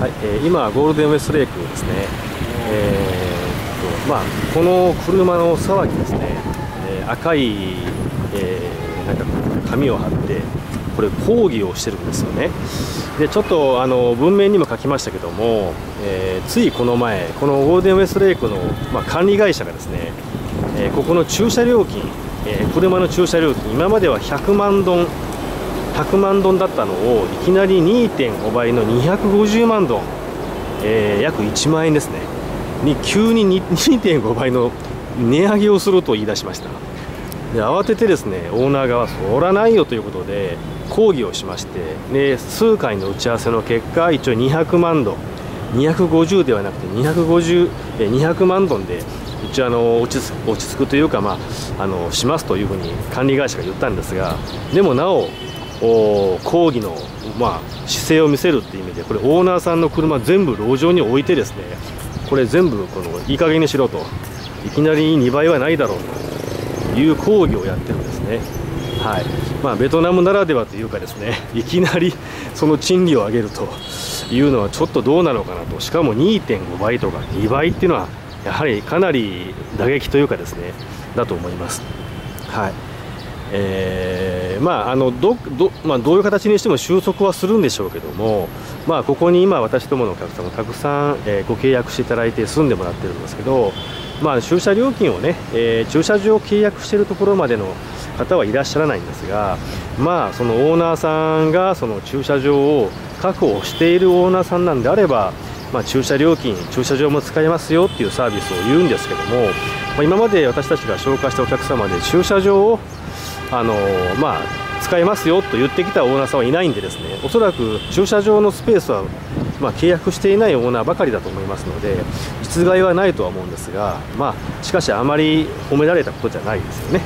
はい、今はゴールデンウェストレイクですね。この車の騒ぎですね、赤い、なんか紙を貼ってこれ抗議をしてるんですよね。でちょっと文面にも書きましたけども、ついこの前このゴールデンウェストレイクの、管理会社がですね、ここの駐車料金、車の駐車料金今までは100万ドンだったのをいきなり 2.5 倍の250万ドン、約1万円ですねに急に 2.5 倍の値上げをすると言い出しました。で慌ててですねオーナー側そらないよということで抗議をしまして、で数回の打ち合わせの結果一応200万ドン250ではなくて200万ドンで一応落ち着くというか、しますというふうに管理会社が言ったんですが、でもなお抗議の、姿勢を見せるっていう意味でこれオーナーさんの車全部路上に置いてですね、これ全部このいい加減にしろと、いきなり2倍はないだろうという抗議をやってるんですね。はい、ベトナムならではというかですね、いきなりその賃金を上げるというのはちょっとどうなのかなと。しかも 2.5 倍とか2倍っていうのはやはりかなり打撃というかですねだと思います。はい。どういう形にしても収束はするんでしょうけども、ここに今、私どものお客様たくさん、ご契約していただいて住んでもらってるんですけど、駐車料金をね、駐車場を契約しているところまでの方はいらっしゃらないんですが、そのオーナーさんがその駐車場を確保しているオーナーさんなんであれば、駐車料金、駐車場も使えますよっていうサービスを言うんですけども、今まで私たちが紹介したお客様で駐車場を使えますよと言ってきたオーナーさんはいないんでですね、おそらく駐車場のスペースは、契約していないオーナーばかりだと思いますので実害はないとは思うんですが、しかしあまり褒められたことじゃないですよね。